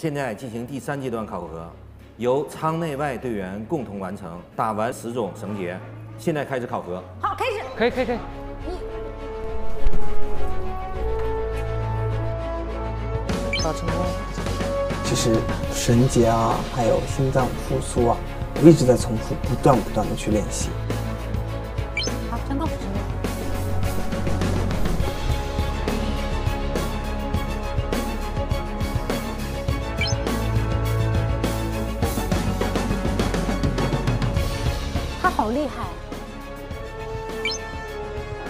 现在进行第三阶段考核，由舱内外队员共同完成，打完10种绳结。现在开始考核。好，开始。可以。考成功。其实绳结啊，还有心脏复苏啊，我一直在重复，不断的去练习。好，成功。 好厉害！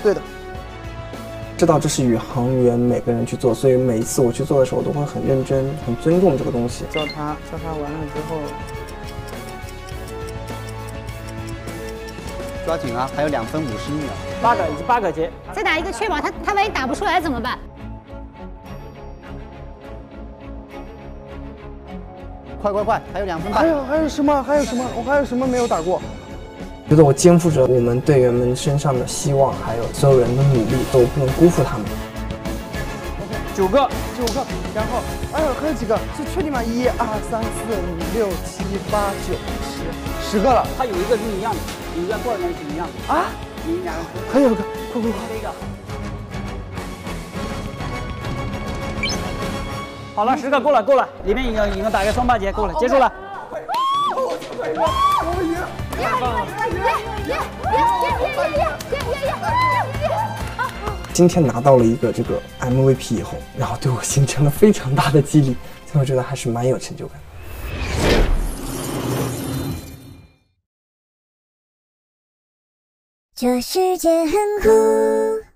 对的，知道这是宇航员每个人去做，所以每一次我去做的时候，我都会很认真、很尊重这个东西。教他完了之后，抓紧啊！还有2分51秒，8个已经8个结，再打一个确保他万一打不出来怎么办？快！还有2分半。还有什么？我还有什么没有打过？ 觉得我肩负着我们队员们身上的希望，还有所有人的努力，都不能辜负他们。9个，然后还有几个？就确定吗？1、2、3、4、5、6、7、8、9、10，10个了。他有一个是一样的，有一个过来是一样的啊。还有个，快！好了，10个够了，里面已经打开双8结，够了，结束了。 今天拿到了一个这个 MVP 以后，然后对我形成了非常大的激励，所以我觉得还是蛮有成就感。这世界很酷。